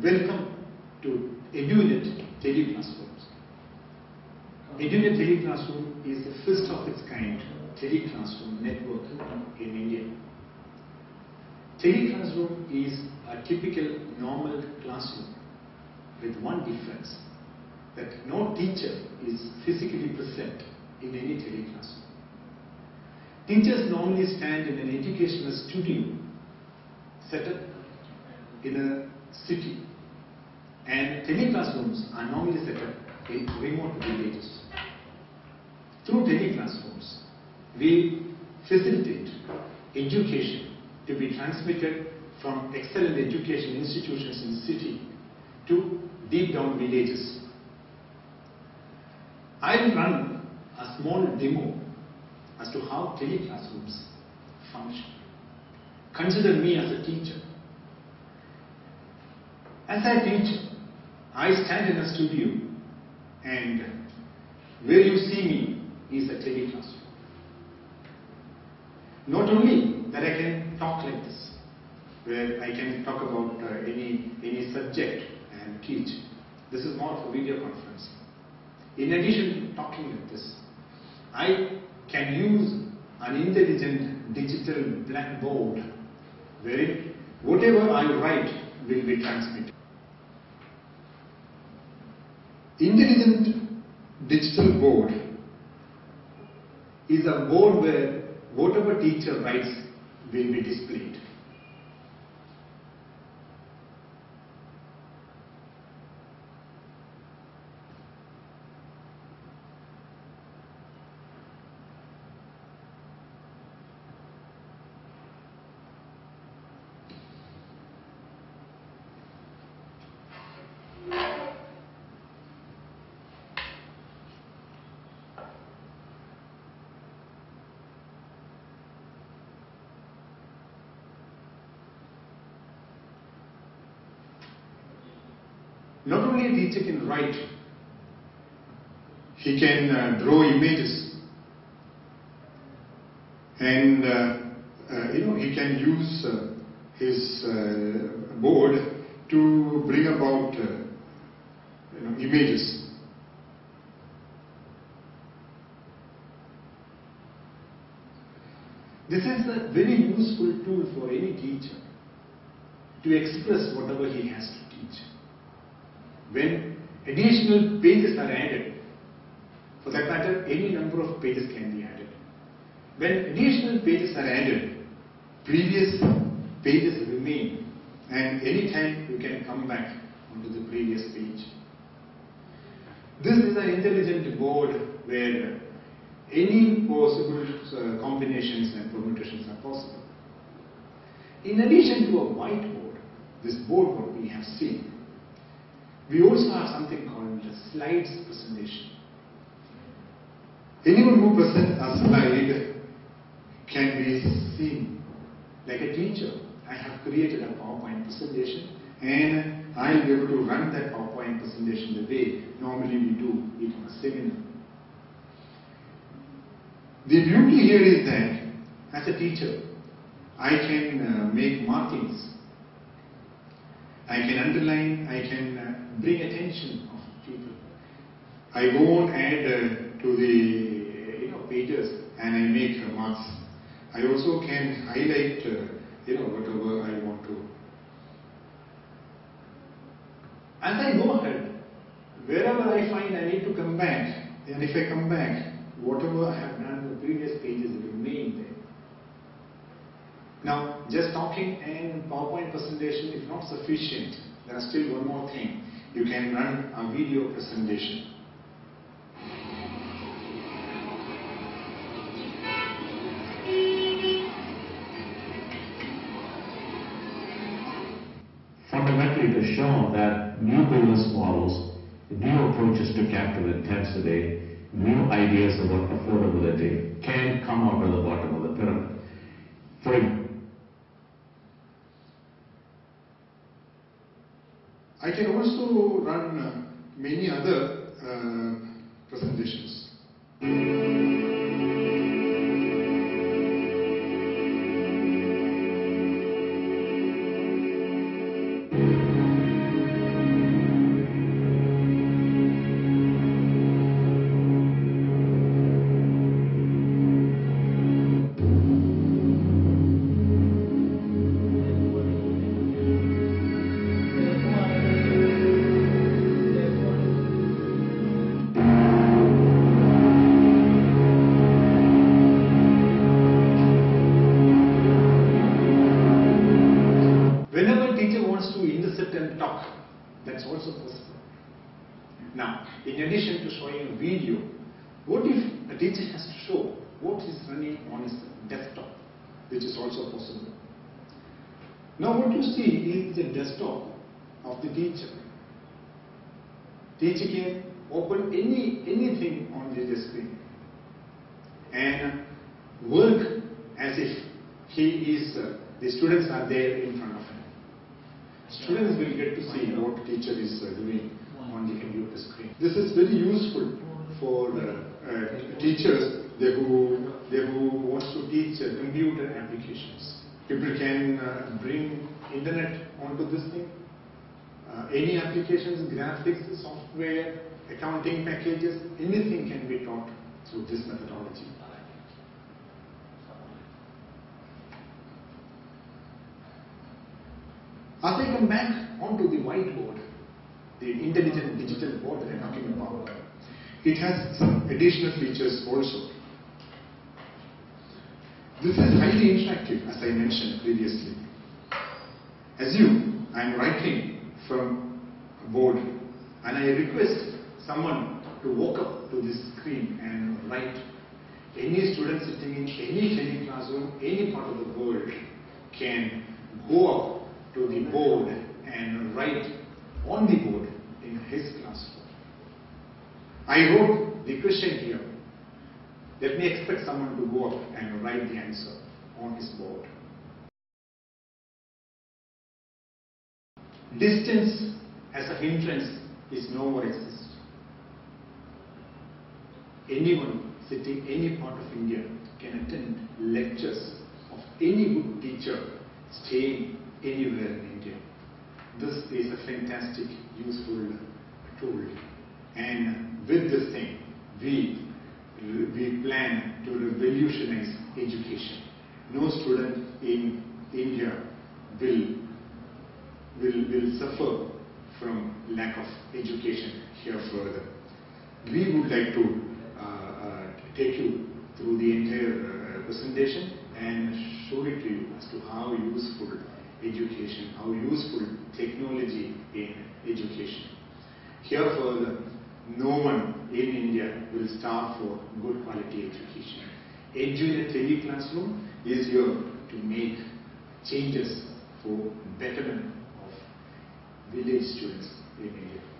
welcome to a unit teleclassrooms. A unit teleclassroom is the first of its kind teleclassroom network in India. Teleclassroom is a typical normal classroom with one difference, that no teacher is physically present in any teleclassroom. Teachers normally stand in an educational studio set up in a city, and teleclassrooms are normally set up in remote villages. Through teleclassrooms, we facilitate education to be transmitted from excellent education institutions in the city to deep down villages. I will run a small demo as to how teleclassrooms function. Consider me as a teacher. As I teach, I stand in a studio, and where you see me is a teleclassroom. Not only that I can talk like this, where I can talk about any subject and teach. This is more for video conference. In addition to talking like this, I can use an intelligent digital blackboard wherein whatever I write will be transmitted. Intelligent digital board is a board where whatever teacher writes will be displayed. Not only a teacher can write, he can draw images, and he can use his board to bring about images. This is a very useful tool for any teacher to express whatever he has to teach. When additional pages are added, for that matter any number of pages can be added. When additional pages are added, previous pages remain, and any time you can come back onto the previous page. This is an intelligent board where any possible combinations and permutations are possible. In addition to a whiteboard, this board what we have seen, we also have something called the slides presentation. Anyone who presents a slide can be seen. Like a teacher, I have created a PowerPoint presentation, and I will be able to run that PowerPoint presentation the way normally we do it on a seminar. The beauty here is that as a teacher, I can make markings, I can underline, I can bring attention of people. I won't add to the pages, and I make marks. I also can highlight whatever I want to. As I go ahead, wherever I find I need to come back, and if I come back, whatever I have done in the previous pages remain there. Now, just talking and PowerPoint presentation is not sufficient. There is still one more thing. You can run a video presentation. Fundamentally, it has shown that new business models, new approaches to capital intensity, new ideas about affordability can come out of the bottom of the pyramid. I can also run many other presentations. sit and talk. That's also possible. Now, in addition to showing video, what if a teacher has to show what is running on his desktop, which is also possible. Now what you see is the desktop of the teacher. Teacher can open anything on this screen and work as if the students are there in front of him. Students will get to see what teacher is doing on the computer screen. This is very useful for teachers who wants to teach computer applications. People can bring internet onto this thing. Any applications, graphics, software, accounting packages, anything can be taught through this methodology. As I come back onto the whiteboard, the intelligent digital board that I'm talking about, it has some additional features also. This is highly interactive, as I mentioned previously. Assume I am writing from a board and I request someone to walk up to this screen and write. Any student sitting in any classroom, any part of the world, can go up to the board and write on the board in his classroom. I wrote the question here. Let me expect someone to go up and write the answer on his board. Distance as a hindrance is no more exists. Anyone sitting any part of India can attend lectures of any good teacher staying anywhere in India. This is a fantastic, useful tool. And with this thing, we plan to revolutionize education. No student in India will suffer from lack of education here further. We would like to take you through the entire presentation and show it to you as to how useful education, how useful technology in education. Here further, no one in India will starve for good quality education. EduNet Classroom is here to make changes for betterment of village students in India.